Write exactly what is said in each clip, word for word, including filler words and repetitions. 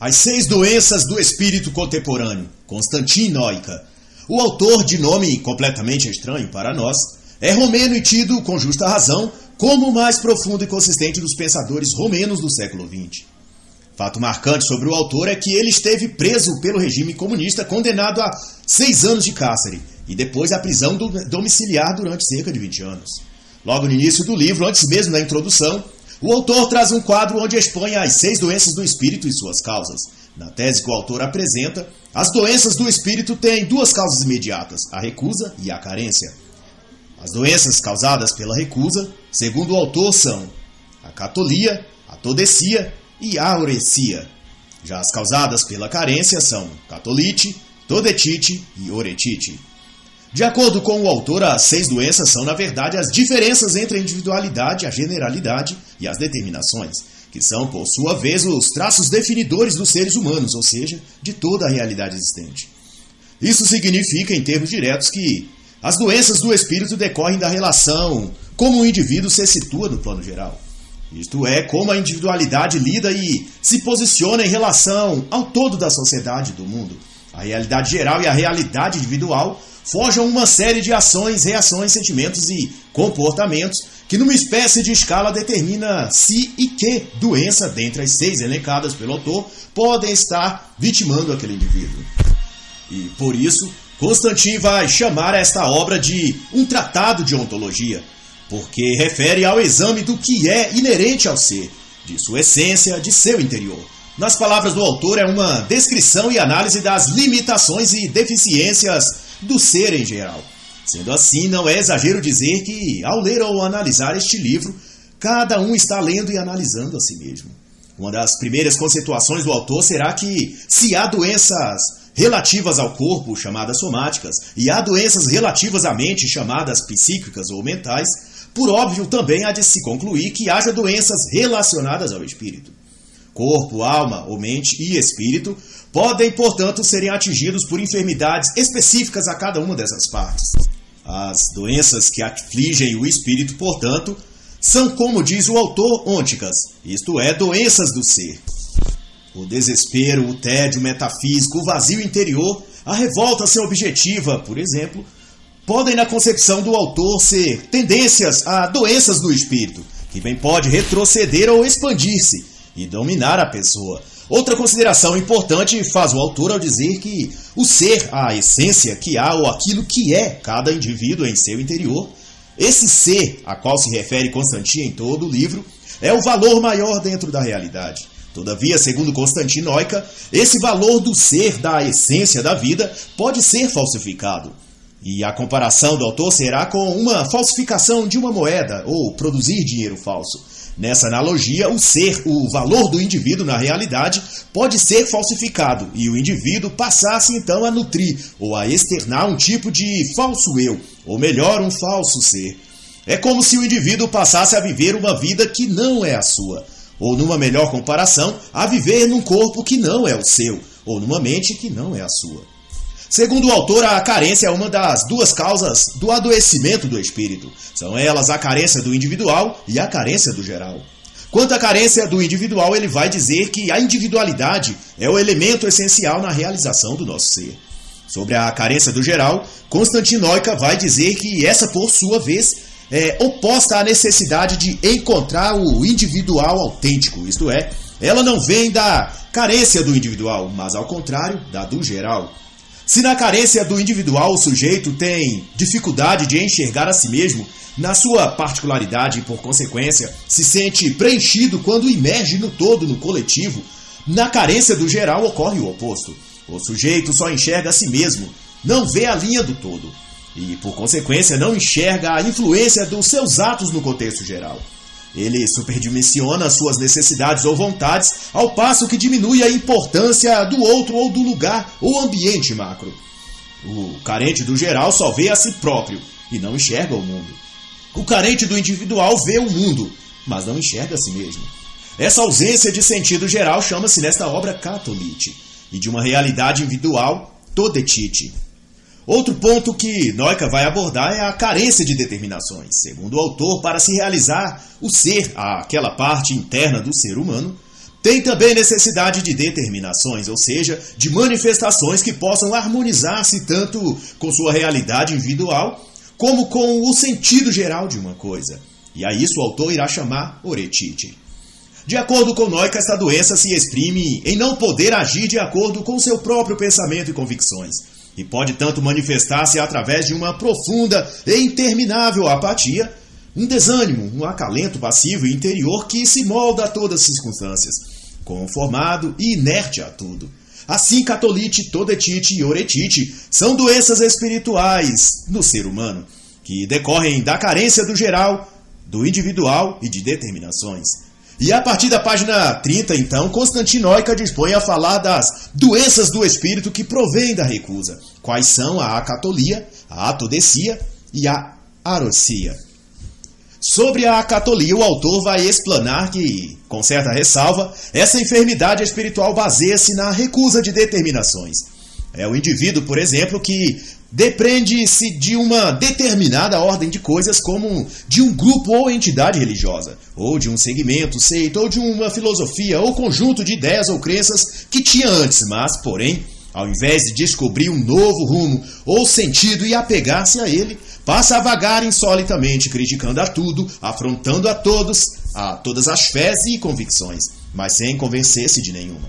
As seis doenças do espírito contemporâneo, Constantin Noica. O autor, de nome completamente estranho para nós, é romeno e tido, com justa razão, como o mais profundo e consistente dos pensadores romenos do século vinte. Fato marcante sobre o autor é que ele esteve preso pelo regime comunista, condenado a seis anos de cárcere, e depois à prisão domiciliar durante cerca de vinte anos. Logo no início do livro, antes mesmo da introdução, o autor traz um quadro onde expõe as seis doenças do espírito e suas causas. Na tese que o autor apresenta, as doenças do espírito têm duas causas imediatas, a recusa e a carência. As doenças causadas pela recusa, segundo o autor, são a acatolia, a atodecia e a ahorecia. Já as causadas pela carência são catolite, todetite e horetite. De acordo com o autor, as seis doenças são, na verdade, as diferenças entre a individualidade, a generalidade e as determinações, que são, por sua vez, os traços definidores dos seres humanos, ou seja, de toda a realidade existente. Isso significa, em termos diretos, que as doenças do espírito decorrem da relação como o indivíduo se situa no plano geral. Isto é, como a individualidade lida e se posiciona em relação ao todo da sociedade e do mundo. A realidade geral e a realidade individual forjam uma série de ações, reações, sentimentos e comportamentos que, numa espécie de escala, determina se e que doença, dentre as seis elencadas pelo autor, podem estar vitimando aquele indivíduo. E, por isso, Constantin vai chamar esta obra de um tratado de ontologia, porque refere ao exame do que é inerente ao ser, de sua essência, de seu interior. Nas palavras do autor, é uma descrição e análise das limitações e deficiências do ser em geral. Sendo assim, não é exagero dizer que, ao ler ou analisar este livro, cada um está lendo e analisando a si mesmo. Uma das primeiras conceituações do autor será que, se há doenças relativas ao corpo, chamadas somáticas, e há doenças relativas à mente, chamadas psíquicas ou mentais, por óbvio também há de se concluir que haja doenças relacionadas ao espírito. Corpo, alma ou mente e espírito podem, portanto, serem atingidos por enfermidades específicas a cada uma dessas partes. As doenças que afligem o espírito, portanto, são, como diz o autor, ônticas, isto é, doenças do ser. O desespero, o tédio metafísico, o vazio interior, a revolta sem objetiva, por exemplo, podem, na concepção do autor, ser tendências a doenças do espírito, que bem pode retroceder ou expandir-se e dominar a pessoa. Outra consideração importante faz o autor ao dizer que o ser, a essência que há ou aquilo que é cada indivíduo em seu interior, esse ser a qual se refere Constantin em todo o livro, é o valor maior dentro da realidade. Todavia, segundo Constantin Noica, esse valor do ser, da essência da vida, pode ser falsificado. E a comparação do autor será com uma falsificação de uma moeda, ou produzir dinheiro falso. Nessa analogia, o ser, o valor do indivíduo na realidade, pode ser falsificado, e o indivíduo passasse então a nutrir, ou a externar um tipo de falso eu, ou melhor, um falso ser. É como se o indivíduo passasse a viver uma vida que não é a sua, ou numa melhor comparação, a viver num corpo que não é o seu, ou numa mente que não é a sua. Segundo o autor, a carência é uma das duas causas do adoecimento do espírito. São elas a carência do individual e a carência do geral. Quanto à carência do individual, ele vai dizer que a individualidade é o elemento essencial na realização do nosso ser. Sobre a carência do geral, Constantin Noica vai dizer que essa, por sua vez, é oposta à necessidade de encontrar o individual autêntico, isto é, ela não vem da carência do individual, mas ao contrário, da do geral. Se na carência do individual o sujeito tem dificuldade de enxergar a si mesmo, na sua particularidade e por consequência se sente preenchido quando emerge no todo, no coletivo, na carência do geral ocorre o oposto. O sujeito só enxerga a si mesmo, não vê a linha do todo. E, por consequência, não enxerga a influência dos seus atos no contexto geral. Ele superdimensiona suas necessidades ou vontades, ao passo que diminui a importância do outro ou do lugar ou ambiente macro. O carente do geral só vê a si próprio e não enxerga o mundo. O carente do individual vê o mundo, mas não enxerga a si mesmo. Essa ausência de sentido geral chama-se nesta obra catolite, e de uma realidade individual, todetite. Outro ponto que Noica vai abordar é a carência de determinações. Segundo o autor, para se realizar o ser, aquela parte interna do ser humano, Tem também necessidade de determinações, ou seja, de manifestações que possam harmonizar-se tanto com sua realidade individual, como com o sentido geral de uma coisa. E a isso o autor irá chamar horetite. De acordo com Noica, esta doença se exprime em não poder agir de acordo com seu próprio pensamento e convicções, e pode tanto manifestar-se através de uma profunda e interminável apatia, um desânimo, um acalento passivo e interior que se molda a todas as circunstâncias, conformado e inerte a tudo. Assim, catolite, todetite e horetite são doenças espirituais no ser humano, que decorrem da carência do geral, do individual e de determinações. E a partir da página trinta, então, Constantin Noica dispõe a falar das doenças do espírito que provém da recusa, quais são a acatolia, a atodecia e a ahorecia. Sobre a acatolia, o autor vai explanar que, com certa ressalva, essa enfermidade espiritual baseia-se na recusa de determinações. É o indivíduo, por exemplo, que depende-se de uma determinada ordem de coisas, como de um grupo ou entidade religiosa, ou de um segmento, seita, ou de uma filosofia, ou conjunto de ideias ou crenças que tinha antes, mas, porém, ao invés de descobrir um novo rumo ou sentido e apegar-se a ele, passa a vagar insolitamente, criticando a tudo, afrontando a todos, a todas as fés e convicções, mas sem convencer-se de nenhuma.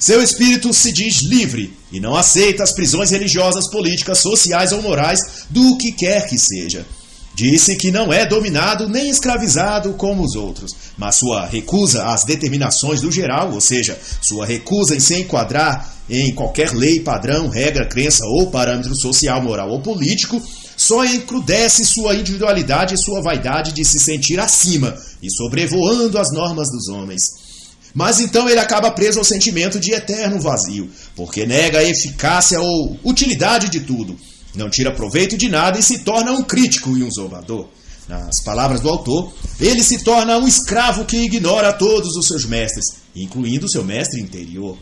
Seu espírito se diz livre e não aceita as prisões religiosas, políticas, sociais ou morais do que quer que seja. Disse que não é dominado nem escravizado como os outros, mas sua recusa às determinações do geral, ou seja, sua recusa em se enquadrar em qualquer lei, padrão, regra, crença ou parâmetro social, moral ou político, só encrudece sua individualidade e sua vaidade de se sentir acima e sobrevoando as normas dos homens. Mas então ele acaba preso ao sentimento de eterno vazio, porque nega a eficácia ou utilidade de tudo, não tira proveito de nada e se torna um crítico e um zombador. Nas palavras do autor, ele se torna um escravo que ignora todos os seus mestres, incluindo seu mestre interior.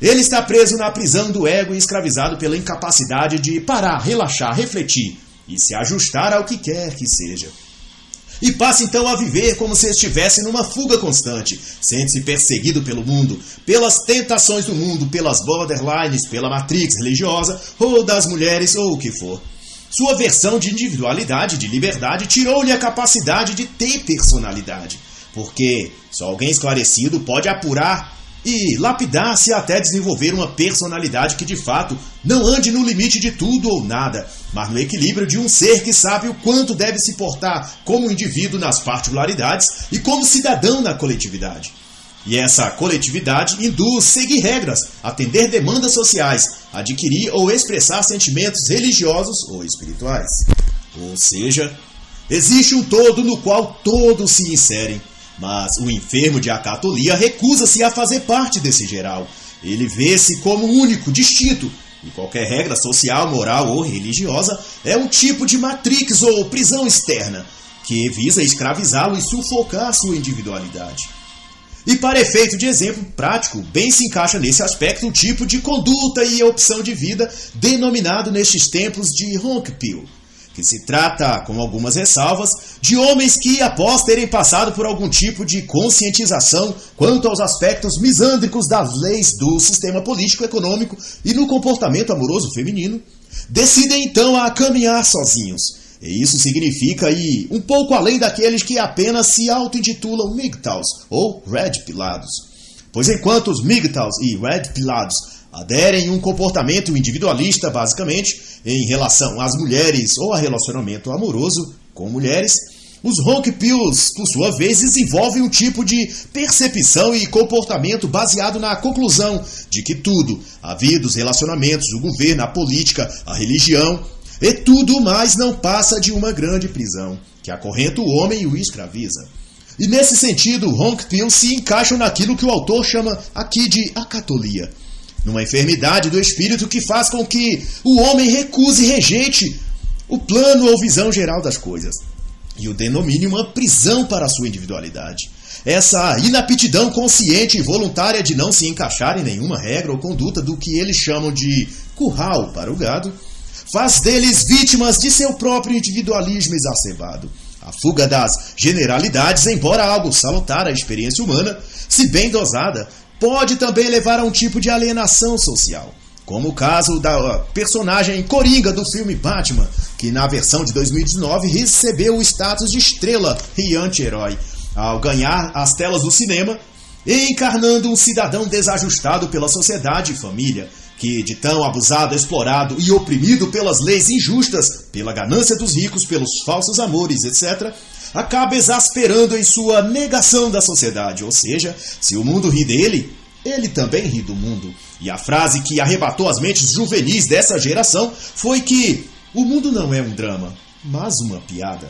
Ele está preso na prisão do ego e escravizado pela incapacidade de parar, relaxar, refletir e se ajustar ao que quer que seja. E passa então a viver como se estivesse numa fuga constante, sente-se perseguido pelo mundo, pelas tentações do mundo, pelas borderlines, pela matrix religiosa, ou das mulheres, ou o que for. Sua versão de individualidade, de liberdade, tirou-lhe a capacidade de ter personalidade, porque só alguém esclarecido pode apurar e lapidar-se até desenvolver uma personalidade que de fato não ande no limite de tudo ou nada, mas no equilíbrio de um ser que sabe o quanto deve se portar como indivíduo nas particularidades e como cidadão na coletividade. E essa coletividade induz seguir regras, atender demandas sociais, adquirir ou expressar sentimentos religiosos ou espirituais. Ou seja, existe um todo no qual todos se inserem, mas o enfermo de acatolia recusa-se a fazer parte desse geral. Ele vê-se como único, distinto, e qualquer regra social, moral ou religiosa é um tipo de matrix ou prisão externa, que visa escravizá-lo e sufocar sua individualidade. E para efeito de exemplo prático, bem se encaixa nesse aspecto o tipo de conduta e opção de vida denominado nestes tempos de ronk-pill, que se trata, com algumas ressalvas, de homens que, após terem passado por algum tipo de conscientização quanto aos aspectos misândricos das leis do sistema político-econômico e no comportamento amoroso feminino, decidem então a caminhar sozinhos. E isso significa ir um pouco além daqueles que apenas se auto-intitulam M G T O Ws ou Red Pilados. Pois enquanto os M G T O Ws e Red Pilados aderem a um comportamento individualista, basicamente, em relação às mulheres ou a relacionamento amoroso com mulheres, os ronk-pills, por sua vez, desenvolvem um tipo de percepção e comportamento baseado na conclusão de que tudo, a vida, os relacionamentos, o governo, a política, a religião, e tudo mais não passa de uma grande prisão, que acorrenta o homem e o escraviza. E nesse sentido, ronk-pills se encaixam naquilo que o autor chama aqui de acatolia, numa enfermidade do espírito que faz com que o homem recuse e rejeite o plano ou visão geral das coisas, e o denomine uma prisão para a sua individualidade. Essa inaptidão consciente e voluntária de não se encaixar em nenhuma regra ou conduta do que eles chamam de curral para o gado, faz deles vítimas de seu próprio individualismo exacerbado, A fuga das generalidades, embora algo salutar à experiência humana, se bem dosada, pode também levar a um tipo de alienação social, como o caso da personagem Coringa do filme Batman, que na versão de dois mil e dezenove recebeu o status de estrela e anti-herói, ao ganhar as telas do cinema, encarnando um cidadão desajustado pela sociedade e família, que de tão abusado, explorado e oprimido pelas leis injustas, pela ganância dos ricos, pelos falsos amores, etcétera, acaba exasperando em sua negação da sociedade, ou seja, se o mundo ri dele, ele também ri do mundo. E a frase que arrebatou as mentes juvenis dessa geração foi que o mundo não é um drama, mas uma piada.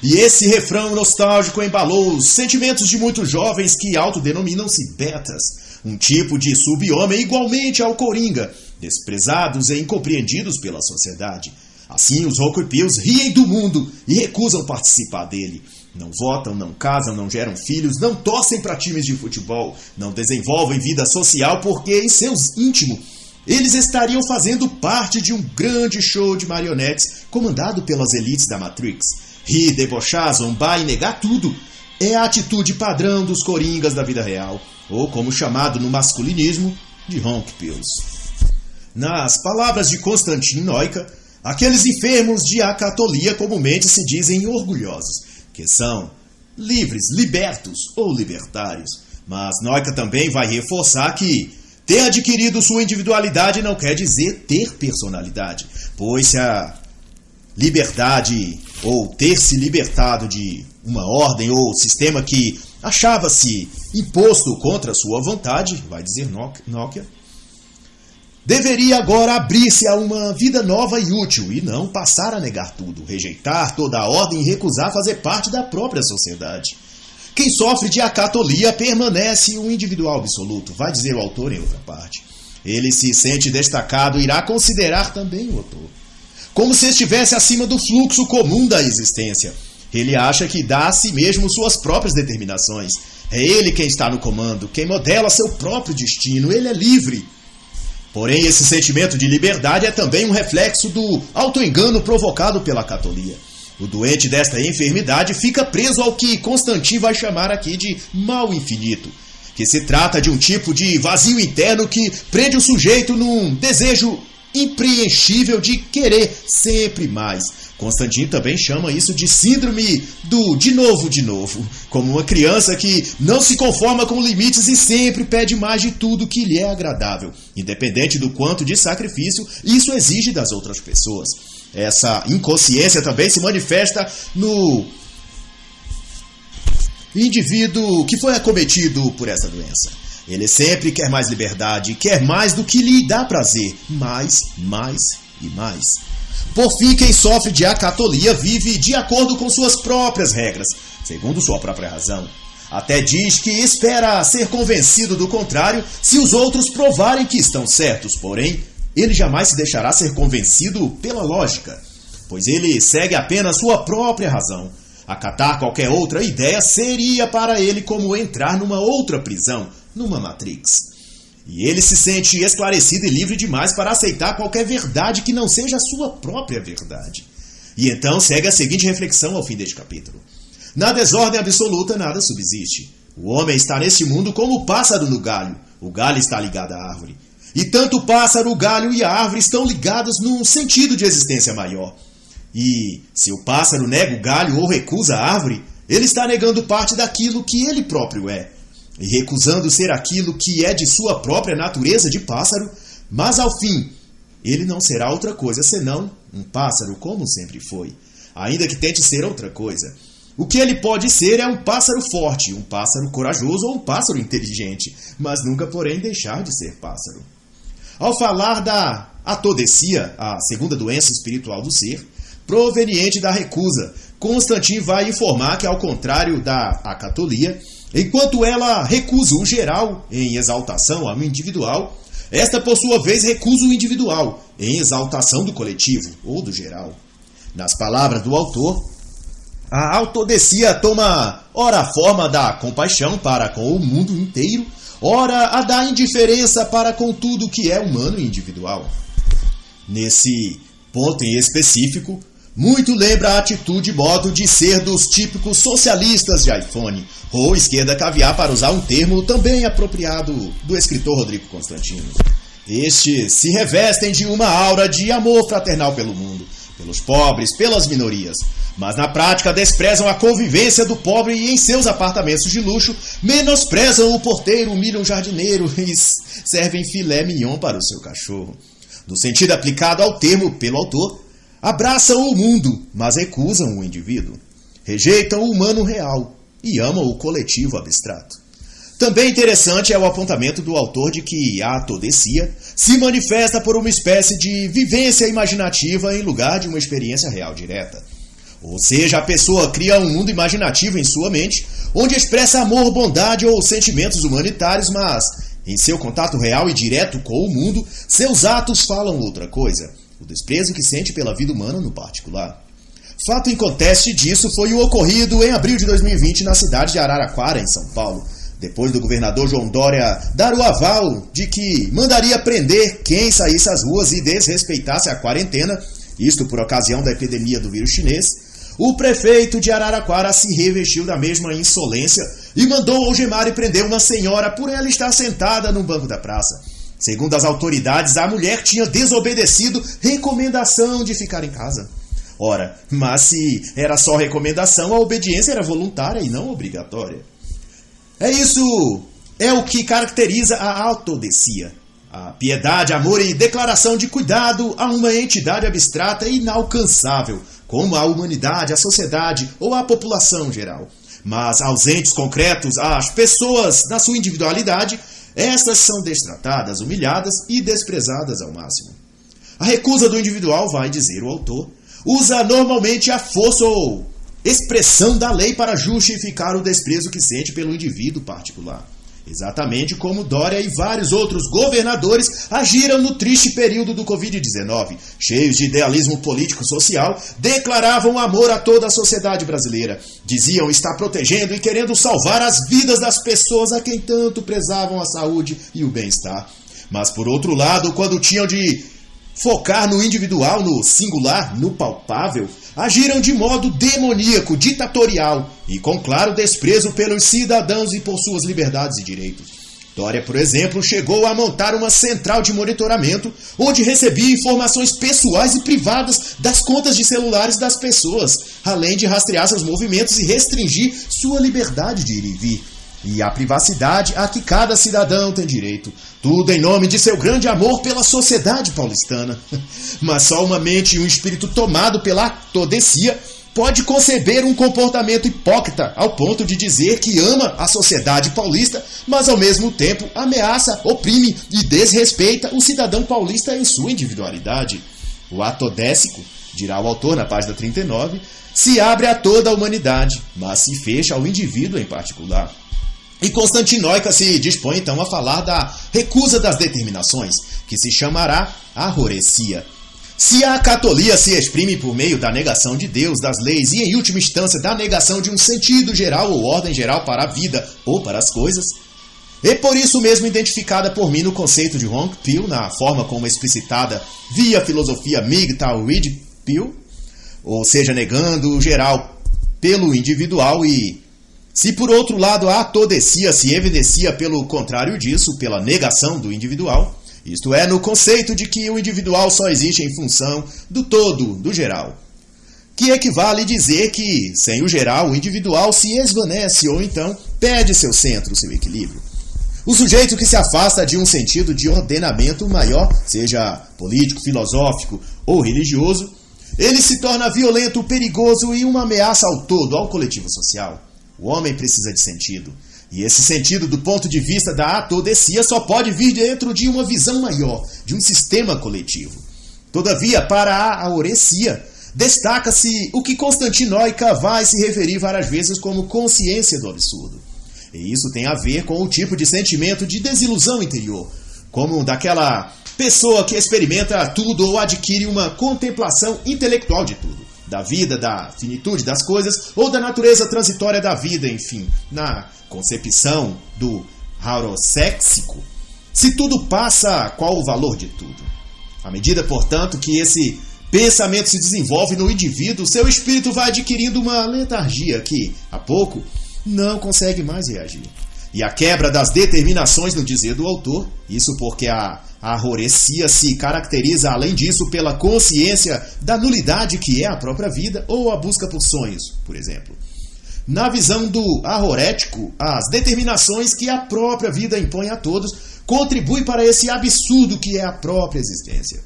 E esse refrão nostálgico embalou os sentimentos de muitos jovens que autodenominam-se betas, um tipo de sub-homem igualmente ao Coringa, desprezados e incompreendidos pela sociedade. Assim, os roquepios riem do mundo e recusam participar dele. Não votam, não casam, não geram filhos, não torcem para times de futebol, não desenvolvem vida social porque, em seus íntimos, eles estariam fazendo parte de um grande show de marionetes comandado pelas elites da Matrix. Rir, debochar, zombar e negar tudo é a atitude padrão dos coringas da vida real, ou como chamado no masculinismo, de ronquepios. Nas palavras de Constantin Noica, aqueles enfermos de acatolia comumente se dizem orgulhosos, que são livres, libertos ou libertários. Mas Noica também vai reforçar que ter adquirido sua individualidade não quer dizer ter personalidade, pois se a liberdade ou ter se libertado de uma ordem ou sistema que achava-se imposto contra sua vontade, vai dizer Noica, deveria agora abrir-se a uma vida nova e útil, e não passar a negar tudo, rejeitar toda a ordem e recusar fazer parte da própria sociedade. Quem sofre de acatolia permanece um individual absoluto, vai dizer o autor em outra parte. Ele se sente destacado e irá considerar também o autor, como se estivesse acima do fluxo comum da existência. Ele acha que dá a si mesmo suas próprias determinações. É ele quem está no comando, quem modela seu próprio destino, ele é livre. Porém, esse sentimento de liberdade é também um reflexo do autoengano provocado pela acatolia. O doente desta enfermidade fica preso ao que Constantin vai chamar aqui de mal infinito, que se trata de um tipo de vazio interno que prende o sujeito num desejo impreenchível de querer sempre mais. Constantin também chama isso de síndrome do de novo de novo, como uma criança que não se conforma com limites e sempre pede mais de tudo que lhe é agradável, independente do quanto de sacrifício isso exige das outras pessoas. Essa inconsciência também se manifesta no indivíduo que foi acometido por essa doença. Ele sempre quer mais liberdade, quer mais do que lhe dá prazer, mais, mais e mais. Por fim, quem sofre de acatolia vive de acordo com suas próprias regras, segundo sua própria razão. Até diz que espera ser convencido do contrário se os outros provarem que estão certos, porém, ele jamais se deixará ser convencido pela lógica, pois ele segue apenas sua própria razão. Acatar qualquer outra ideia seria para ele como entrar numa outra prisão, numa Matrix. E ele se sente esclarecido e livre demais para aceitar qualquer verdade que não seja a sua própria verdade. E então segue a seguinte reflexão ao fim deste capítulo. Na desordem absoluta nada subsiste. O homem está neste mundo como o pássaro no galho. O galho está ligado à árvore. E tanto o pássaro, o galho e a árvore estão ligados num sentido de existência maior. E se o pássaro nega o galho ou recusa a árvore, ele está negando parte daquilo que ele próprio é, e recusando ser aquilo que é de sua própria natureza de pássaro, mas ao fim, ele não será outra coisa senão um pássaro como sempre foi, ainda que tente ser outra coisa. O que ele pode ser é um pássaro forte, um pássaro corajoso ou um pássaro inteligente, mas nunca, porém, deixar de ser pássaro. Ao falar da atodecia, a segunda doença espiritual do ser, proveniente da recusa, Constantin vai informar que, ao contrário da acatolia, enquanto ela recusa o geral em exaltação ao individual, esta por sua vez recusa o individual em exaltação do coletivo ou do geral. Nas palavras do autor, a autodecia toma ora a forma da compaixão para com o mundo inteiro, ora a da indiferença para com tudo que é humano e individual. Nesse ponto em específico, Muito lembra a atitude e modo de ser dos típicos socialistas de iPhone, ou esquerda caviar, para usar um termo também apropriado do escritor Rodrigo Constantino. Estes se revestem de uma aura de amor fraternal pelo mundo, pelos pobres, pelas minorias, mas na prática desprezam a convivência do pobre e em seus apartamentos de luxo menosprezam o porteiro, humilham o jardineiro e servem filé mignon para o seu cachorro. No sentido aplicado ao termo pelo autor, abraçam o mundo, mas recusam o indivíduo. Rejeitam o humano real e amam o coletivo abstrato. Também interessante é o apontamento do autor de que a atodecia se manifesta por uma espécie de vivência imaginativa em lugar de uma experiência real direta. Ou seja, a pessoa cria um mundo imaginativo em sua mente, onde expressa amor, bondade ou sentimentos humanitários, mas em seu contato real e direto com o mundo, seus atos falam outra coisa, o desprezo que sente pela vida humana no particular. Fato inconteste disso foi o ocorrido em abril de dois mil e vinte na cidade de Araraquara, em São Paulo, depois do governador João Doria dar o aval de que mandaria prender quem saísse às ruas e desrespeitasse a quarentena, isto por ocasião da epidemia do vírus chinês. O prefeito de Araraquara se revestiu da mesma insolência e mandou algemar e prender uma senhora por ela estar sentada num banco da praça. Segundo as autoridades, a mulher tinha desobedecido recomendação de ficar em casa. Ora, mas se era só recomendação, a obediência era voluntária e não obrigatória. É isso, é o que caracteriza a atodecia. A piedade, amor e declaração de cuidado a uma entidade abstrata e inalcançável, como a humanidade, a sociedade ou a população geral. Mas ausentes concretos às pessoas na sua individualidade, estas são destratadas, humilhadas e desprezadas ao máximo. A recusa do individual, vai dizer o autor, usa normalmente a força ou expressão da lei para justificar o desprezo que sente pelo indivíduo particular. Exatamente como Doria e vários outros governadores agiram no triste período do covid dezenove, cheios de idealismo político-social, declaravam amor a toda a sociedade brasileira, diziam estar protegendo e querendo salvar as vidas das pessoas a quem tanto prezavam a saúde e o bem-estar. Mas por outro lado, quando tinham de focar no individual, no singular, no palpável, agiram de modo demoníaco, ditatorial e com claro desprezo pelos cidadãos e por suas liberdades e direitos. Doria, por exemplo, chegou a montar uma central de monitoramento onde recebia informações pessoais e privadas das contas de celulares das pessoas, além de rastrear seus movimentos e restringir sua liberdade de ir e vir e a privacidade a que cada cidadão tem direito. Tudo em nome de seu grande amor pela sociedade paulistana. Mas só uma mente e um espírito tomado pela atodecia pode conceber um comportamento hipócrita ao ponto de dizer que ama a sociedade paulista, mas ao mesmo tempo ameaça, oprime e desrespeita o cidadão paulista em sua individualidade. O atodécico, dirá o autor na página trinta e nove, se abre a toda a humanidade, mas se fecha ao indivíduo em particular. E Constantin Noica se dispõe então a falar da recusa das determinações, que se chamará ahorecia. Se a acatolia se exprime por meio da negação de Deus, das leis e, em última instância, da negação de um sentido geral ou ordem geral para a vida ou para as coisas, é por isso mesmo identificada por mim no conceito de Ronk Peel, na forma como explicitada via a filosofia Migdal-Reed Peel, ou seja, negando o geral pelo individual e... Se por outro lado a atodecia se evidencia pelo contrário disso, pela negação do individual, isto é, no conceito de que o individual só existe em função do todo, do geral, que equivale dizer que, sem o geral, o individual se esvanece ou então perde seu centro, seu equilíbrio. O sujeito que se afasta de um sentido de ordenamento maior, seja político, filosófico ou religioso, ele se torna violento, perigoso e uma ameaça ao todo, ao coletivo social. O homem precisa de sentido. E esse sentido, do ponto de vista da atodecia, só pode vir dentro de uma visão maior, de um sistema coletivo. Todavia, para a ahorecia, destaca-se o que Constantin Noica vai se referir várias vezes como consciência do absurdo. E isso tem a ver com o tipo de sentimento de desilusão interior, como daquela pessoa que experimenta tudo ou adquire uma contemplação intelectual de tudo. Da vida, da finitude das coisas, ou da natureza transitória da vida, enfim. Na concepção do hauroséxico, se tudo passa, qual o valor de tudo? À medida, portanto, que esse Pensamento se desenvolve no indivíduo, seu espírito vai adquirindo uma letargia que, a pouco, não consegue mais reagir. E a quebra das determinações no dizer do autor, isso porque a ahorecia se caracteriza, além disso, pela consciência da nulidade que é a própria vida ou a busca por sonhos, por exemplo. Na visão do ahorético, as determinações que a própria vida impõe a todos contribuem para esse absurdo que é a própria existência.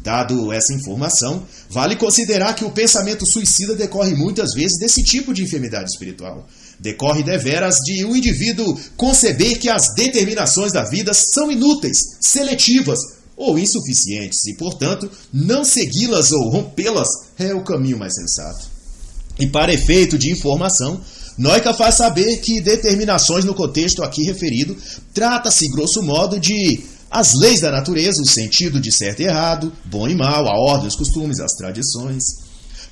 Dado essa informação, vale considerar que o pensamento suicida decorre muitas vezes desse tipo de enfermidade espiritual. Decorre deveras de um indivíduo conceber que as determinações da vida são inúteis, seletivas ou insuficientes e, portanto, não segui-las ou rompê-las é o caminho mais sensato. E para efeito de informação, Noica faz saber que determinações no contexto aqui referido trata-se, grosso modo, de as leis da natureza, o sentido de certo e errado, bom e mal, a ordem, os costumes, as tradições.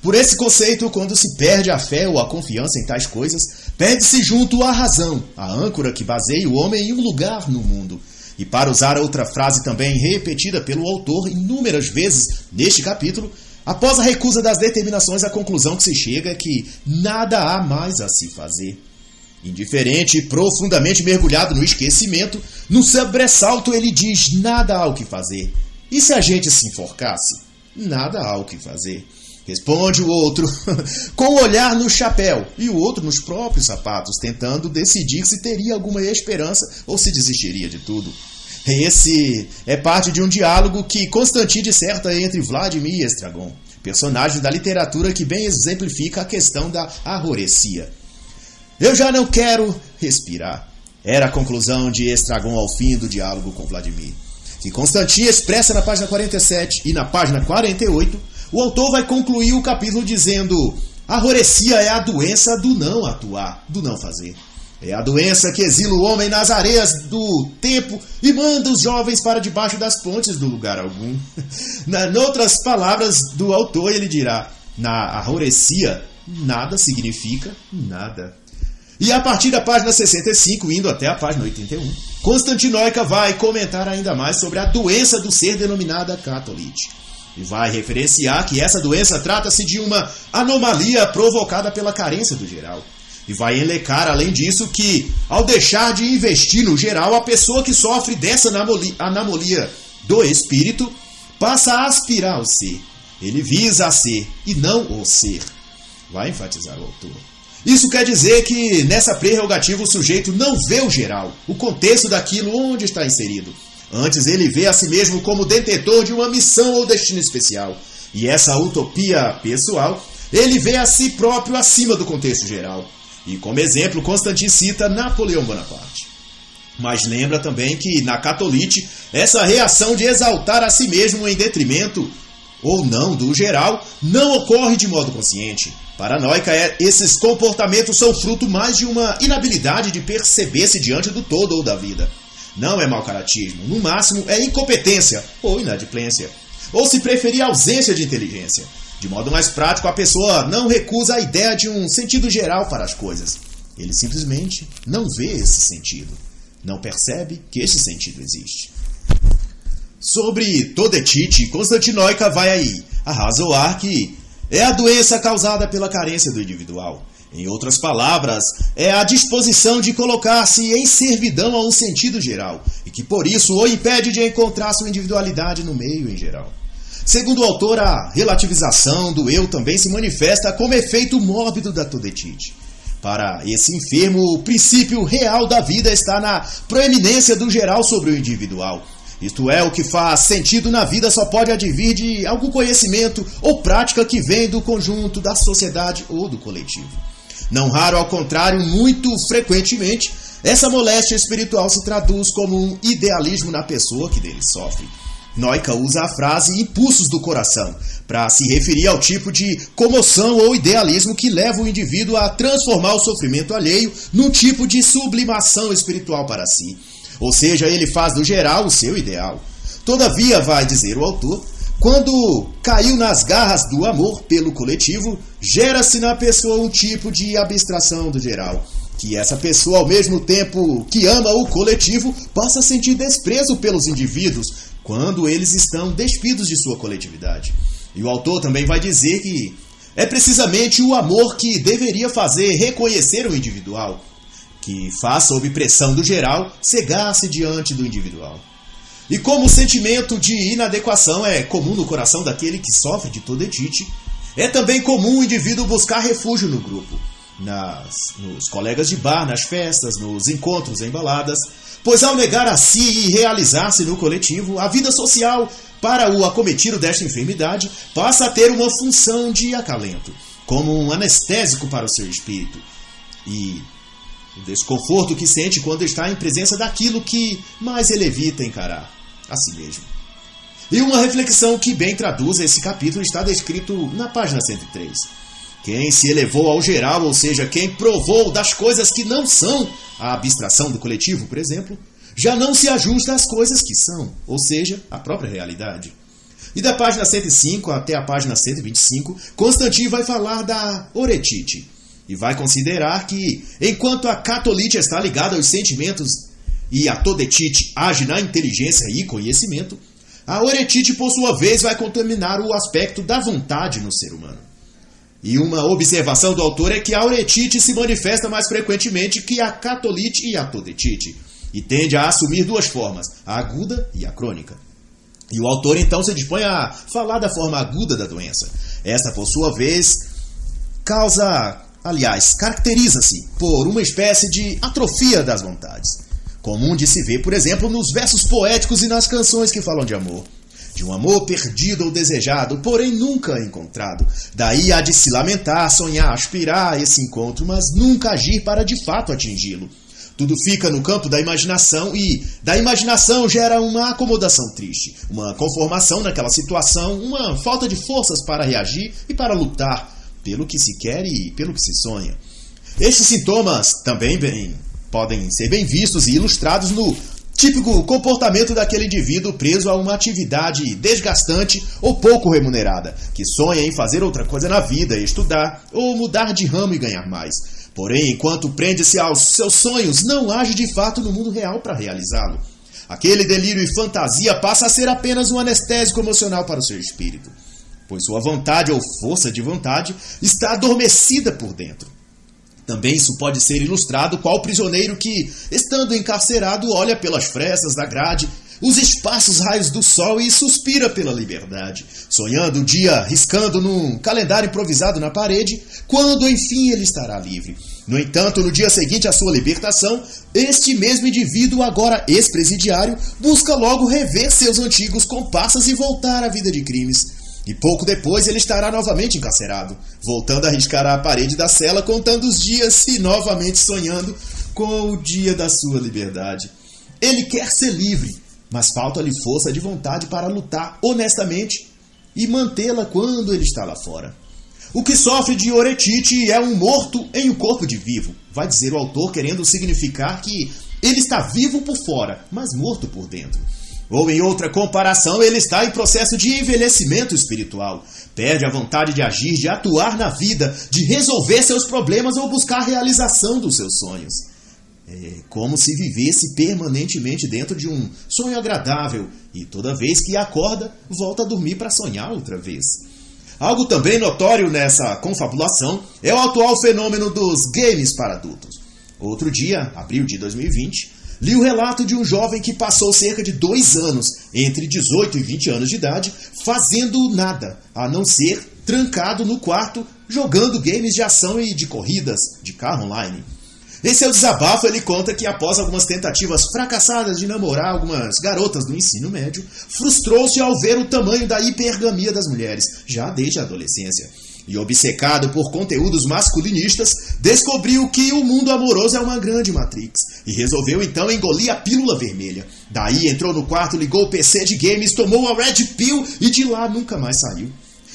Por esse conceito, quando se perde a fé ou a confiança em tais coisas, perde-se junto à razão, a âncora que baseia o homem em um lugar no mundo. E para usar outra frase também repetida pelo autor inúmeras vezes neste capítulo, após a recusa das determinações, a conclusão que se chega é que nada há mais a se fazer. Indiferente e profundamente mergulhado no esquecimento, no sobressalto ele diz: nada há o que fazer. E se a gente se enforcasse? Nada há o que fazer. Responde o outro, com o olhar no chapéu e o outro nos próprios sapatos, tentando decidir se teria alguma esperança ou se desistiria de tudo. Esse é parte de um diálogo que Constantin disserta entre Vladimir e Estragon, personagem da literatura que bem exemplifica a questão da ahorecia. Eu já não quero respirar, era a conclusão de Estragon ao fim do diálogo com Vladimir, que Constantin expressa na página quarenta e sete e na página quarenta e oito. O autor vai concluir o capítulo dizendo: a ahorecia é a doença do não atuar, do não fazer. É a doença que exila o homem nas areias do tempo e manda os jovens para debaixo das pontes do lugar algum. Em outras palavras do autor, ele dirá: na ahorecia, nada significa nada. E a partir da página sessenta e cinco, indo até a página oitenta e um, Constantin Noica vai comentar ainda mais sobre a doença do ser denominada catolite. E vai referenciar que essa doença trata-se de uma anomalia provocada pela carência do geral. E vai elencar, além disso, que ao deixar de investir no geral, a pessoa que sofre dessa anomalia do espírito passa a aspirar ao ser. Ele visa a ser e não o ser. Vai enfatizar o autor. Isso quer dizer que nessa prerrogativa o sujeito não vê o geral, o contexto daquilo onde está inserido. Antes ele vê a si mesmo como detentor de uma missão ou destino especial. E essa utopia pessoal, ele vê a si próprio acima do contexto geral. E como exemplo, Constantin cita Napoleão Bonaparte. Mas lembra também que na catolite, essa reação de exaltar a si mesmo em detrimento ou não do geral, não ocorre de modo consciente. Para Noica, esses comportamentos são fruto mais de uma inabilidade de perceber-se diante do todo ou da vida. Não é mau caratismo, no máximo é incompetência ou inadimplência, ou se preferir ausência de inteligência. De modo mais prático, a pessoa não recusa a ideia de um sentido geral para as coisas. Ele simplesmente não vê esse sentido, não percebe que esse sentido existe. Sobre todetite, Constantin Noica vai aí arrazoar que é a doença causada pela carência do individual. Em outras palavras, é a disposição de colocar-se em servidão a um sentido geral, e que por isso o impede de encontrar sua individualidade no meio em geral. Segundo o autor, a relativização do eu também se manifesta como efeito mórbido da todetite. Para esse enfermo, o princípio real da vida está na proeminência do geral sobre o individual. Isto é, o que faz sentido na vida só pode advir de algum conhecimento ou prática que vem do conjunto, da sociedade ou do coletivo. Não raro, ao contrário, muito frequentemente, essa moléstia espiritual se traduz como um idealismo na pessoa que dele sofre. Noica usa a frase impulsos do coração para se referir ao tipo de comoção ou idealismo que leva o indivíduo a transformar o sofrimento alheio num tipo de sublimação espiritual para si. Ou seja, ele faz do geral o seu ideal. Todavia, vai dizer o autor, quando caiu nas garras do amor pelo coletivo, gera-se na pessoa um tipo de abstração do geral, que essa pessoa, ao mesmo tempo que ama o coletivo, possa sentir desprezo pelos indivíduos, quando eles estão despidos de sua coletividade. E o autor também vai dizer que é precisamente o amor que deveria fazer reconhecer o individual, que faz, sob pressão do geral, cegar-se diante do individual. E como o sentimento de inadequação é comum no coração daquele que sofre de todetite, é também comum o indivíduo buscar refúgio no grupo, nas, nos colegas de bar, nas festas, nos encontros em baladas, pois ao negar a si e realizar-se no coletivo, a vida social, para o acometido desta enfermidade, passa a ter uma função de acalento, como um anestésico para o seu espírito. E o desconforto que sente quando está em presença daquilo que mais ele evita encarar, a si mesmo. E uma reflexão que bem traduz esse capítulo está descrito na página cento e três. Quem se elevou ao geral, ou seja, quem provou das coisas que não são, a abstração do coletivo, por exemplo, já não se ajusta às coisas que são, ou seja, à própria realidade. E da página cento e cinco até a página cento e vinte e cinco, Constantin vai falar da horetite, e vai considerar que, enquanto a catolite está ligada aos sentimentos e a todetite age na inteligência e conhecimento, a horetite, por sua vez, vai contaminar o aspecto da vontade no ser humano. E uma observação do autor é que a horetite se manifesta mais frequentemente que a catolite e a todetite, e tende a assumir duas formas, a aguda e a crônica. E o autor, então, se dispõe a falar da forma aguda da doença. Esta, por sua vez, causa... Aliás, caracteriza-se por uma espécie de atrofia das vontades, comum de se ver, por exemplo, nos versos poéticos e nas canções que falam de amor. De um amor perdido ou desejado, porém nunca encontrado. Daí há de se lamentar, sonhar, aspirar a esse encontro, mas nunca agir para de fato atingi-lo. Tudo fica no campo da imaginação e da imaginação gera uma acomodação triste, uma conformação naquela situação, uma falta de forças para reagir e para lutar pelo que se quer e pelo que se sonha. Estes sintomas também bem, podem ser bem vistos e ilustrados no típico comportamento daquele indivíduo preso a uma atividade desgastante ou pouco remunerada, que sonha em fazer outra coisa na vida, estudar ou mudar de ramo e ganhar mais. Porém, enquanto prende-se aos seus sonhos, não age de fato no mundo real para realizá-lo. Aquele delírio e fantasia passa a ser apenas um anestésico emocional para o seu espírito, pois sua vontade ou força de vontade está adormecida por dentro. Também isso pode ser ilustrado qual prisioneiro que, estando encarcerado, olha pelas frestas da grade, os esparsos raios do sol e suspira pela liberdade, sonhando o dia, riscando num calendário improvisado na parede, quando enfim ele estará livre. No entanto, no dia seguinte à sua libertação, este mesmo indivíduo, agora ex-presidiário, busca logo rever seus antigos comparsas e voltar à vida de crimes. E pouco depois ele estará novamente encarcerado, voltando a riscar a parede da cela, contando os dias e novamente sonhando com o dia da sua liberdade. Ele quer ser livre, mas falta-lhe força de vontade para lutar honestamente e mantê-la quando ele está lá fora. O que sofre de horetite é um morto em um corpo de vivo, vai dizer o autor, querendo significar que ele está vivo por fora, mas morto por dentro. Ou, em outra comparação, ele está em processo de envelhecimento espiritual. Perde a vontade de agir, de atuar na vida, de resolver seus problemas ou buscar a realização dos seus sonhos. É como se vivesse permanentemente dentro de um sonho agradável e, toda vez que acorda, volta a dormir para sonhar outra vez. Algo também notório nessa confabulação é o atual fenômeno dos games para adultos. Outro dia, abril de dois mil e vinte... li o relato de um jovem que passou cerca de dois anos, entre dezoito e vinte anos de idade, fazendo nada, a não ser trancado no quarto, jogando games de ação e de corridas de carro online. Em seu desabafo, ele conta que após algumas tentativas fracassadas de namorar algumas garotas do ensino médio, frustrou-se ao ver o tamanho da hipergamia das mulheres, já desde a adolescência. E, obcecado por conteúdos masculinistas, descobriu que o mundo amoroso é uma grande matrix e resolveu então engolir a pílula vermelha. Daí entrou no quarto, ligou o P C de games, tomou a Red Pill e de lá nunca mais saiu.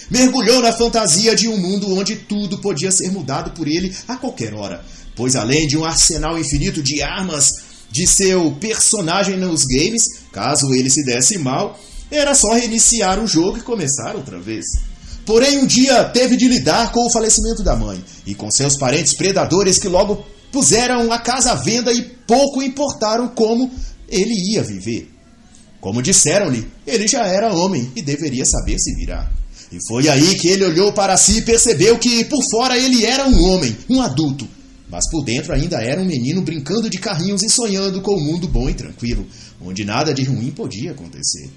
Mergulhou na fantasia de um mundo onde tudo podia ser mudado por ele a qualquer hora, pois além de um arsenal infinito de armas de seu personagem nos games, caso ele se desse mal, era só reiniciar o jogo e começar outra vez. Porém, um dia teve de lidar com o falecimento da mãe e com seus parentes predadores que logo puseram a casa à venda e pouco importaram como ele ia viver. Como disseram-lhe, ele já era homem e deveria saber se virar. E foi aí que ele olhou para si e percebeu que, por fora, ele era um homem, um adulto. Mas por dentro ainda era um menino brincando de carrinhos e sonhando com um mundo bom e tranquilo, onde nada de ruim podia acontecer.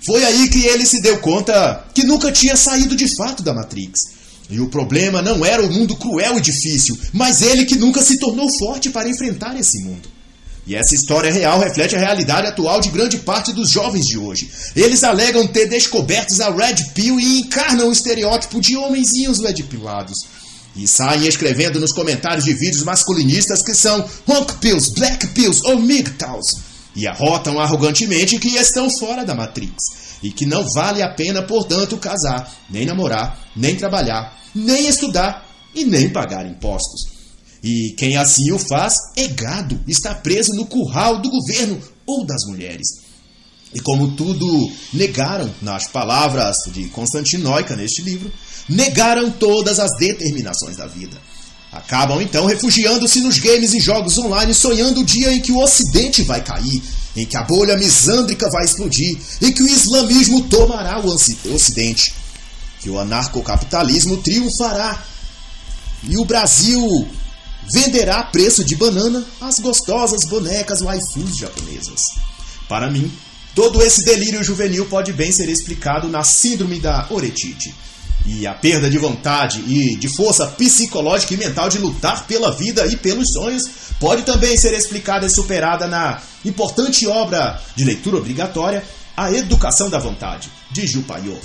Foi aí que ele se deu conta que nunca tinha saído de fato da Matrix. E o problema não era o mundo cruel e difícil, mas ele que nunca se tornou forte para enfrentar esse mundo. E essa história real reflete a realidade atual de grande parte dos jovens de hoje. Eles alegam ter descobertos a Red Pill e encarnam o estereótipo de homenzinhos Red Pillados. E saem escrevendo nos comentários de vídeos masculinistas que são Honk Pills, Black Pills ou M G T O Ws. E arrotam arrogantemente que estão fora da Matrix. E que não vale a pena, portanto, casar, nem namorar, nem trabalhar, nem estudar e nem pagar impostos. E quem assim o faz é gado, está preso no curral do governo ou das mulheres. E como tudo negaram, nas palavras de Constantin Noica neste livro, negaram todas as determinações da vida. Acabam então refugiando-se nos games e jogos online, sonhando o dia em que o Ocidente vai cair, em que a bolha misândrica vai explodir e que o islamismo tomará o Ocidente, que o anarcocapitalismo triunfará e o Brasil venderá a preço de banana as gostosas bonecas waifus japonesas. Para mim, todo esse delírio juvenil pode bem ser explicado na síndrome da horetite. E a perda de vontade e de força psicológica e mental de lutar pela vida e pelos sonhos pode também ser explicada e superada na importante obra de leitura obrigatória A Educação da Vontade, de Jule Payot.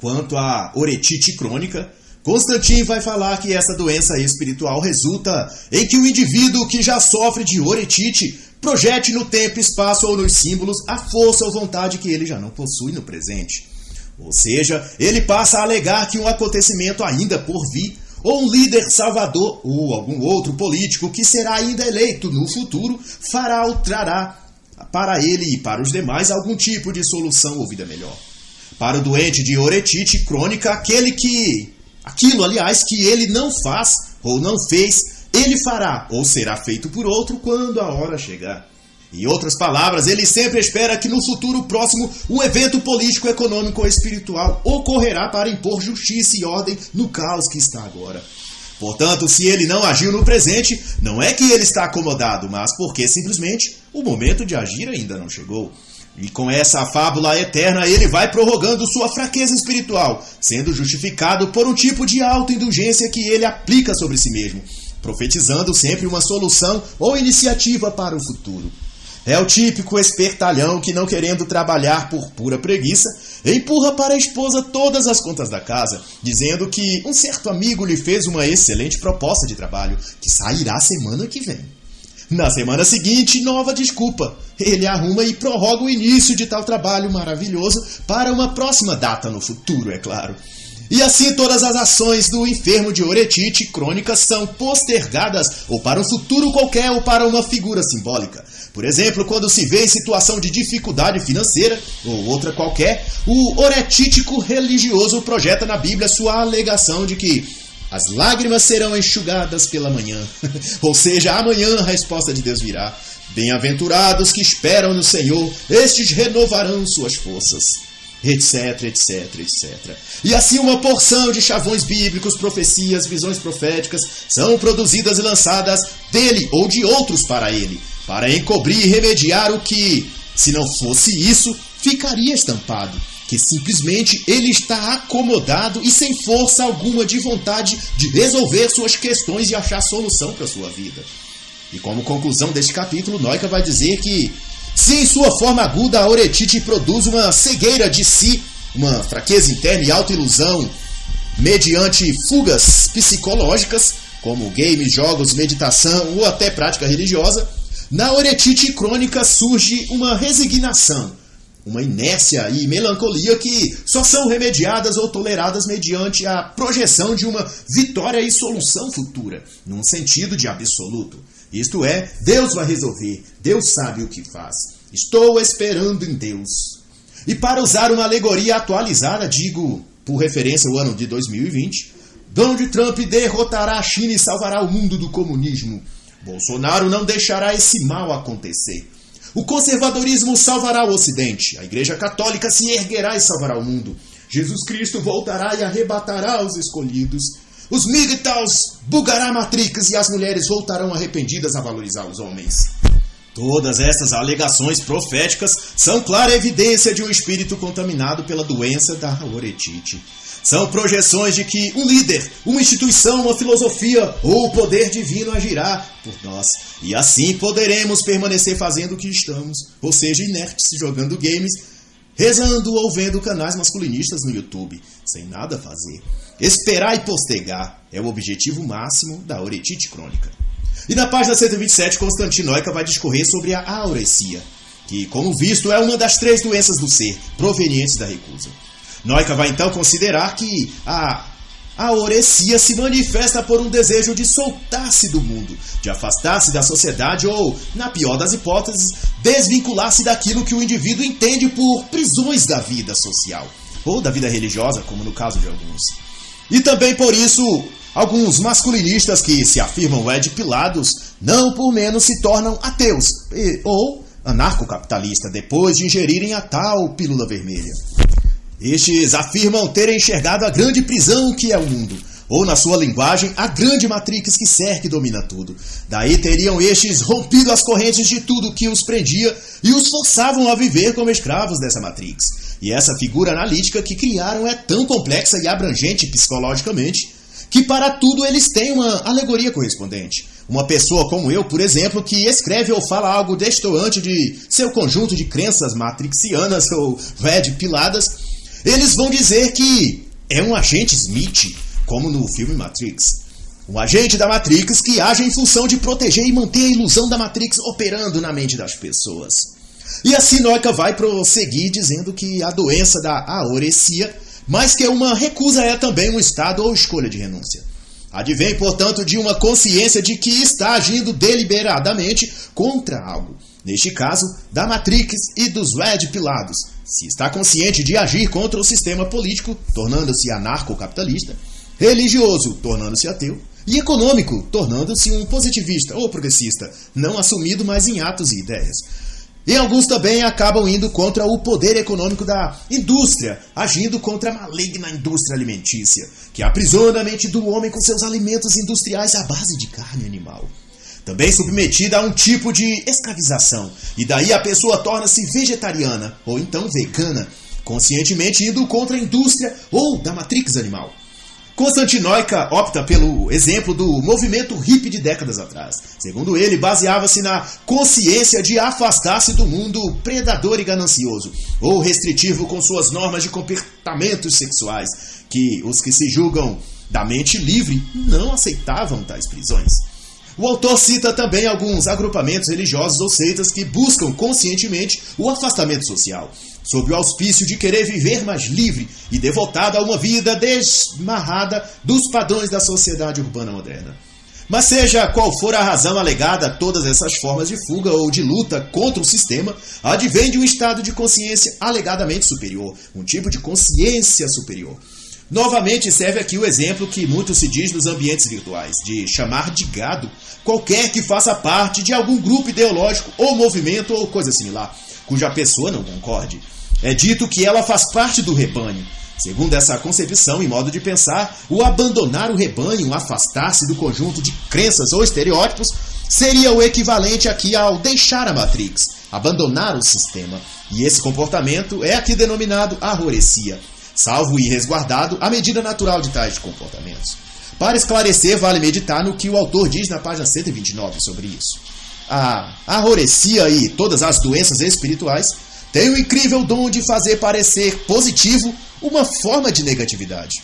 Quanto à horetite crônica, Constantin vai falar que essa doença espiritual resulta em que o indivíduo que já sofre de horetite projete no tempo, espaço ou nos símbolos a força ou vontade que ele já não possui no presente. Ou seja, ele passa a alegar que um acontecimento ainda por vir, ou um líder salvador, ou algum outro político que será ainda eleito no futuro, fará ou trará para ele e para os demais algum tipo de solução ou vida melhor. Para o doente de horetite crônica, aquele que... aquilo, aliás, que ele não faz ou não fez, ele fará ou será feito por outro quando a hora chegar. Em outras palavras, ele sempre espera que no futuro próximo um evento político, econômico ou espiritual ocorrerá para impor justiça e ordem no caos que está agora. Portanto, se ele não agiu no presente, não é que ele está acomodado, mas porque simplesmente o momento de agir ainda não chegou. E com essa fábula eterna ele vai prorrogando sua fraqueza espiritual, sendo justificado por um tipo de autoindulgência que ele aplica sobre si mesmo, profetizando sempre uma solução ou iniciativa para o futuro. É o típico espertalhão que, não querendo trabalhar por pura preguiça, empurra para a esposa todas as contas da casa, dizendo que um certo amigo lhe fez uma excelente proposta de trabalho, que sairá semana que vem. Na semana seguinte, nova desculpa. Ele arruma e prorroga o início de tal trabalho maravilhoso para uma próxima data no futuro, é claro. E assim todas as ações do enfermo de horetite crônica são postergadas ou para um futuro qualquer ou para uma figura simbólica. Por exemplo, quando se vê em situação de dificuldade financeira ou outra qualquer, o horetítico religioso projeta na Bíblia sua alegação de que as lágrimas serão enxugadas pela manhã, ou seja, amanhã a resposta de Deus virá. Bem-aventurados que esperam no Senhor, estes renovarão suas forças. Etc, etc, et cetera. E assim uma porção de chavões bíblicos, profecias, visões proféticas são produzidas e lançadas dele ou de outros para ele, para encobrir e remediar o que, se não fosse isso, ficaria estampado, que simplesmente ele está acomodado e sem força alguma de vontade de resolver suas questões e achar solução para sua vida. E como conclusão deste capítulo, Noica vai dizer que se em sua forma aguda a horetite produz uma cegueira de si, uma fraqueza interna e autoilusão, mediante fugas psicológicas, como games, jogos, meditação ou até prática religiosa, na horetite crônica surge uma resignação, uma inércia e melancolia que só são remediadas ou toleradas mediante a projeção de uma vitória e solução futura, num sentido de absoluto. Isto é, Deus vai resolver, Deus sabe o que faz. Estou esperando em Deus. E para usar uma alegoria atualizada, digo, por referência ao ano de dois mil e vinte, Donald Trump derrotará a China e salvará o mundo do comunismo. Bolsonaro não deixará esse mal acontecer. O conservadorismo salvará o Ocidente. A Igreja Católica se erguerá e salvará o mundo. Jesus Cristo voltará e arrebatará os escolhidos. Os migtaus bugará matricas e as mulheres voltarão arrependidas a valorizar os homens. Todas essas alegações proféticas são clara evidência de um espírito contaminado pela doença da horetite. São projeções de que um líder, uma instituição, uma filosofia ou o poder divino agirá por nós. E assim poderemos permanecer fazendo o que estamos, ou seja, inertes, jogando games, rezando ou vendo canais masculinistas no YouTube, sem nada fazer. Esperar e postergar é o objetivo máximo da horetite crônica. E na página cento e vinte e sete, Constantin Noica vai discorrer sobre a ahorecia, que, como visto, é uma das três doenças do ser, provenientes da recusa. Noica vai então considerar que a ahorecia se manifesta por um desejo de soltar-se do mundo, de afastar-se da sociedade ou, na pior das hipóteses, desvincular-se daquilo que o indivíduo entende por prisões da vida social, ou da vida religiosa, como no caso de alguns. E também por isso, alguns masculinistas que se afirmam edipilados, não por menos se tornam ateus e, ou anarcocapitalistas depois de ingerirem a tal pílula vermelha. Estes afirmam ter enxergado a grande prisão que é o mundo, ou na sua linguagem, a grande matrix que cerca e domina tudo. Daí teriam estes rompido as correntes de tudo que os prendia e os forçavam a viver como escravos dessa matrix. E essa figura analítica que criaram é tão complexa e abrangente psicologicamente que para tudo eles têm uma alegoria correspondente. Uma pessoa como eu, por exemplo, que escreve ou fala algo destoante de seu conjunto de crenças matrixianas ou red-piladas, eles vão dizer que é um agente Smith, como no filme Matrix. Um agente da Matrix que age em função de proteger e manter a ilusão da Matrix operando na mente das pessoas. E assim Noica vai prosseguir dizendo que a doença da ahorecia, mas que uma recusa é também um estado ou escolha de renúncia. Advém, portanto, de uma consciência de que está agindo deliberadamente contra algo. Neste caso, da Matrix e dos Red Pilados. Se está consciente de agir contra o sistema político, tornando-se anarcocapitalista, religioso, tornando-se ateu, e econômico, tornando-se um positivista ou progressista, não assumido, mas em atos e ideias. E alguns também acabam indo contra o poder econômico da indústria, agindo contra a maligna indústria alimentícia, que aprisiona a mente do homem com seus alimentos industriais à base de carne animal. Também submetida a um tipo de escravização, e daí a pessoa torna-se vegetariana, ou então vegana, conscientemente indo contra a indústria ou da matrix animal. Constantin Noica opta pelo exemplo do movimento hippie de décadas atrás. Segundo ele, baseava-se na consciência de afastar-se do mundo predador e ganancioso, ou restritivo com suas normas de comportamentos sexuais, que os que se julgam da mente livre não aceitavam tais prisões. O autor cita também alguns agrupamentos religiosos ou seitas que buscam conscientemente o afastamento social, sob o auspício de querer viver mais livre e devotado a uma vida desmarrada dos padrões da sociedade urbana moderna. Mas seja qual for a razão alegada a todas essas formas de fuga ou de luta contra o sistema, advém de um estado de consciência alegadamente superior, um tipo de consciência superior. Novamente serve aqui o exemplo que muito se diz nos ambientes virtuais, de chamar de gado qualquer que faça parte de algum grupo ideológico ou movimento ou coisa similar, cuja pessoa não concorde. É dito que ela faz parte do rebanho. Segundo essa concepção e modo de pensar, o abandonar o rebanho, afastar-se do conjunto de crenças ou estereótipos, seria o equivalente aqui ao deixar a matrix, abandonar o sistema. E esse comportamento é aqui denominado ahorecia, salvo e resguardado a medida natural de tais comportamentos. Para esclarecer, vale meditar no que o autor diz na página cento e vinte e nove sobre isso. A ahorecia e todas as doenças espirituais têm o incrível dom de fazer parecer positivo uma forma de negatividade.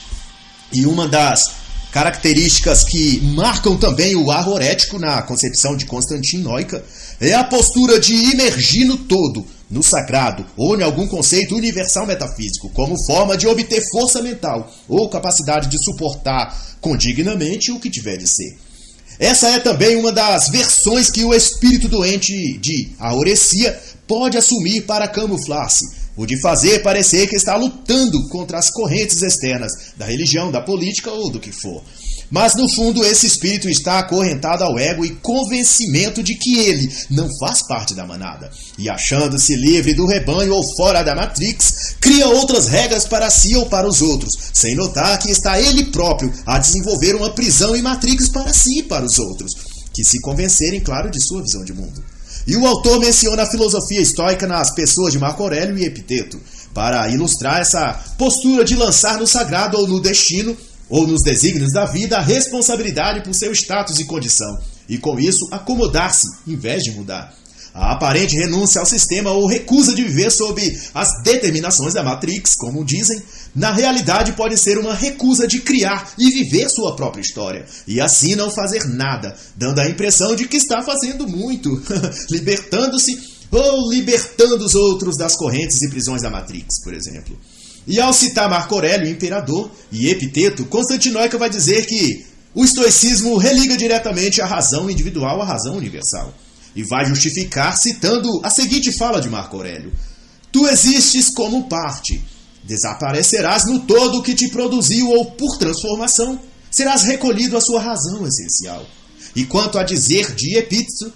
E uma das características que marcam também o ahorético na concepção de Constantin Noica é a postura de imergir no todo, no sagrado ou em algum conceito universal metafísico, como forma de obter força mental ou capacidade de suportar condignamente o que tiver de ser. Essa é também uma das versões que o espírito doente de ahorecia pode assumir para camuflar-se, ou de fazer parecer que está lutando contra as correntes externas da religião, da política ou do que for. Mas no fundo esse espírito está acorrentado ao ego e convencimento de que ele não faz parte da manada, e achando-se livre do rebanho ou fora da Matrix, cria outras regras para si ou para os outros, sem notar que está ele próprio a desenvolver uma prisão e Matrix para si e para os outros, que se convencerem, claro, de sua visão de mundo. E o autor menciona a filosofia estoica nas pessoas de Marco Aurélio e Epicteto, para ilustrar essa postura de lançar no sagrado ou no destino, ou nos desígnios da vida, a responsabilidade por seu status e condição, e com isso acomodar-se, em vez de mudar. A aparente renúncia ao sistema ou recusa de viver sob as determinações da Matrix, como dizem, na realidade pode ser uma recusa de criar e viver sua própria história, e assim não fazer nada, dando a impressão de que está fazendo muito, libertando-se ou libertando os outros das correntes e prisões da Matrix, por exemplo. E ao citar Marco Aurélio, imperador, e Epicteto, Constantin Noica vai dizer que o estoicismo religa diretamente a razão individual à razão universal. E vai justificar citando a seguinte fala de Marco Aurélio: tu existes como parte, desaparecerás no todo que te produziu ou por transformação, serás recolhido à sua razão essencial. E quanto a dizer de Epicteto,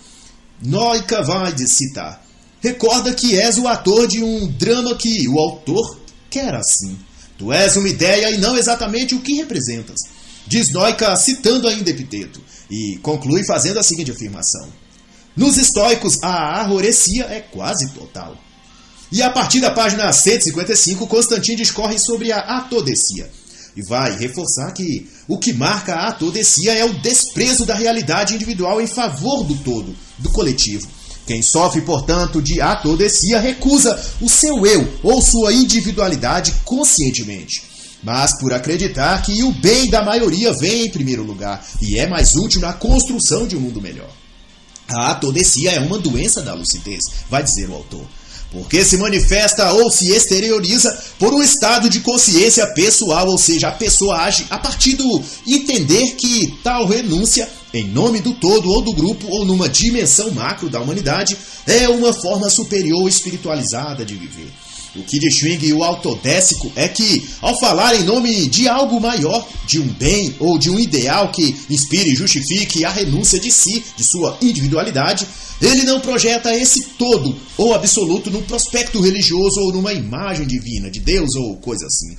Noica vai citar: recorda que és o ator de um drama que o autor quer assim. Tu és uma ideia e não exatamente o que representas. Diz Noica citando ainda Epicteto, e conclui fazendo a seguinte afirmação: nos estoicos, a ahorecia é quase total. E a partir da página cento e cinquenta e cinco, Constantin discorre sobre a atodecia, e vai reforçar que o que marca a atodecia é o desprezo da realidade individual em favor do todo, do coletivo. Quem sofre, portanto, de atodecia recusa o seu eu ou sua individualidade conscientemente, mas por acreditar que o bem da maioria vem em primeiro lugar e é mais útil na construção de um mundo melhor. A atodecia é uma doença da lucidez, vai dizer o autor, porque se manifesta ou se exterioriza por um estado de consciência pessoal, ou seja, a pessoa age a partir do entender que tal renúncia, em nome do todo ou do grupo ou numa dimensão macro da humanidade, é uma forma superior espiritualizada de viver. O que distingue o autodécico é que, ao falar em nome de algo maior, de um bem ou de um ideal que inspire e justifique a renúncia de si, de sua individualidade, ele não projeta esse todo ou absoluto num prospecto religioso ou numa imagem divina, de Deus ou coisa assim.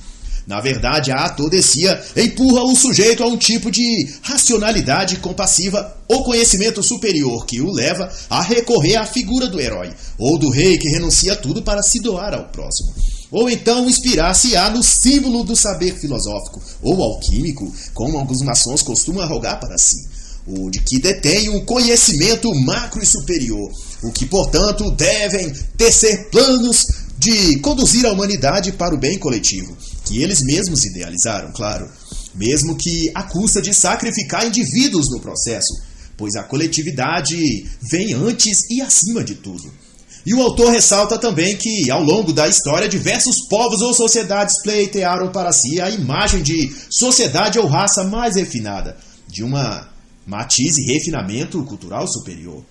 Na verdade, a atodecia empurra o sujeito a um tipo de racionalidade compassiva ou conhecimento superior que o leva a recorrer à figura do herói, ou do rei que renuncia a tudo para se doar ao próximo. Ou então inspirar-se-á no símbolo do saber filosófico, ou alquímico, como alguns maçons costumam arrogar para si, o de que detém um conhecimento macro e superior, o que, portanto, devem tecer planos de conduzir a humanidade para o bem coletivo, que eles mesmos idealizaram, claro, mesmo que à custa de sacrificar indivíduos no processo, pois a coletividade vem antes e acima de tudo. E o autor ressalta também que, ao longo da história, diversos povos ou sociedades pleitearam para si a imagem de sociedade ou raça mais refinada, de uma matiz e refinamento cultural superior.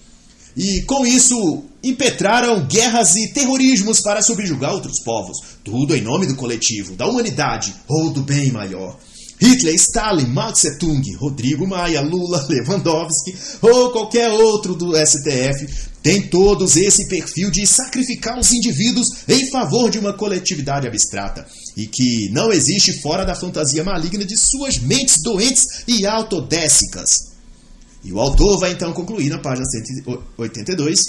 E, com isso, impetraram guerras e terrorismos para subjugar outros povos, tudo em nome do coletivo, da humanidade ou do bem maior. Hitler, Stalin, Mao Zedong, Rodrigo Maia, Lula, Lewandowski ou qualquer outro do S T F têm todos esse perfil de sacrificar os indivíduos em favor de uma coletividade abstrata e que não existe fora da fantasia maligna de suas mentes doentes e autodécicas. E o autor vai então concluir na página cento e oitenta e dois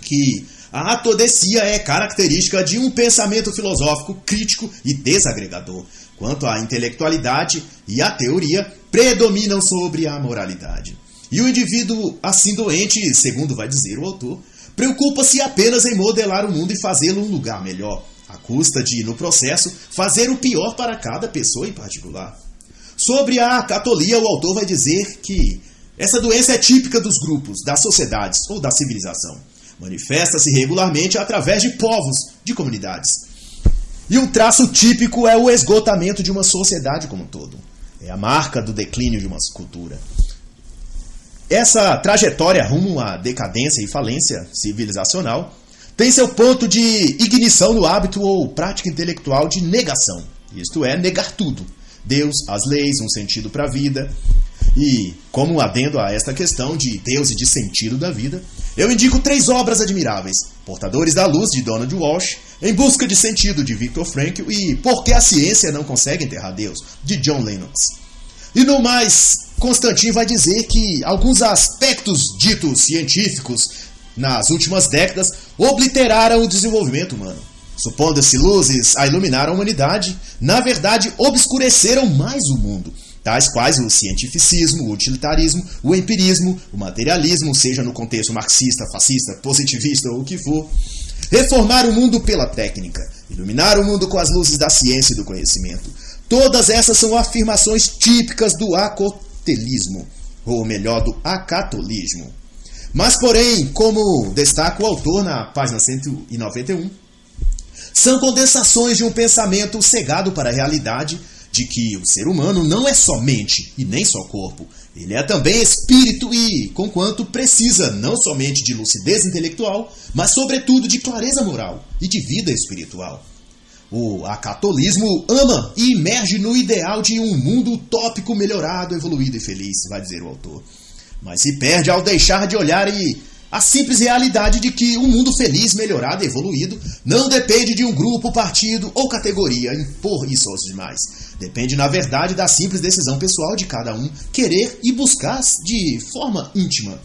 que a atodecia é característica de um pensamento filosófico crítico e desagregador, quanto à intelectualidade e à teoria predominam sobre a moralidade. E o indivíduo assim doente, segundo vai dizer o autor, preocupa-se apenas em modelar o mundo e fazê-lo um lugar melhor, à custa de, no processo, fazer o pior para cada pessoa em particular. Sobre a acatolia, o autor vai dizer que essa doença é típica dos grupos, das sociedades ou da civilização. Manifesta-se regularmente através de povos, de comunidades. E um traço típico é o esgotamento de uma sociedade como um todo. É a marca do declínio de uma cultura. Essa trajetória rumo à decadência e falência civilizacional tem seu ponto de ignição no hábito ou prática intelectual de negação, isto é, negar tudo. Deus, as leis, um sentido para a vida. E, como adendo a esta questão de Deus e de sentido da vida, eu indico três obras admiráveis: Portadores da Luz, de Donald Walsch, Em Busca de Sentido, de Viktor Frankl, e Por que a Ciência Não Consegue Enterrar Deus, de John Lennox. E no mais, Constantin vai dizer que alguns aspectos ditos científicos nas últimas décadas obliteraram o desenvolvimento humano. Supondo-se luzes a iluminar a humanidade, na verdade obscureceram mais o mundo, tais quais o cientificismo, o utilitarismo, o empirismo, o materialismo, seja no contexto marxista, fascista, positivista ou o que for. Reformar o mundo pela técnica, iluminar o mundo com as luzes da ciência e do conhecimento. Todas essas são afirmações típicas do acotelismo, ou melhor, do acatolismo. Mas, porém, como destaca o autor na página cento e noventa e um, são condensações de um pensamento cegado para a realidade, de que o ser humano não é só mente e nem só corpo, ele é também espírito e, conquanto, precisa não somente de lucidez intelectual, mas sobretudo de clareza moral e de vida espiritual. O acatolismo ama e emerge no ideal de um mundo utópico, melhorado, evoluído e feliz, vai dizer o autor. Mas se perde ao deixar de olhar e a simples realidade de que um mundo feliz, melhorado e evoluído não depende de um grupo, partido ou categoria impor isso aos demais. Depende, na verdade, da simples decisão pessoal de cada um querer e buscar de forma íntima.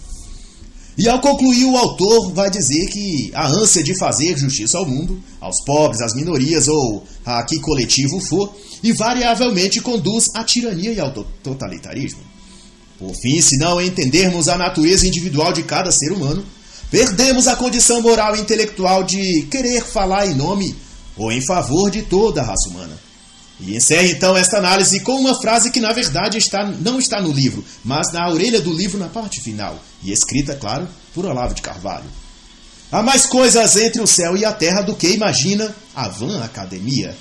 E ao concluir, o autor vai dizer que a ânsia de fazer justiça ao mundo, aos pobres, às minorias ou a que coletivo for, invariavelmente conduz à tirania e ao totalitarismo. Por fim, se não entendermos a natureza individual de cada ser humano, perdemos a condição moral e intelectual de querer falar em nome ou em favor de toda a raça humana. E encerro então esta análise com uma frase que na verdade está, não está no livro, mas na orelha do livro na parte final, e escrita, claro, por Olavo de Carvalho. Há mais coisas entre o céu e a terra do que imagina a vã academia.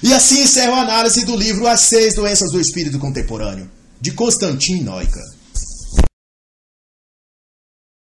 E assim encerro a análise do livro As Seis Doenças do Espírito Contemporâneo, de Constantin Noica.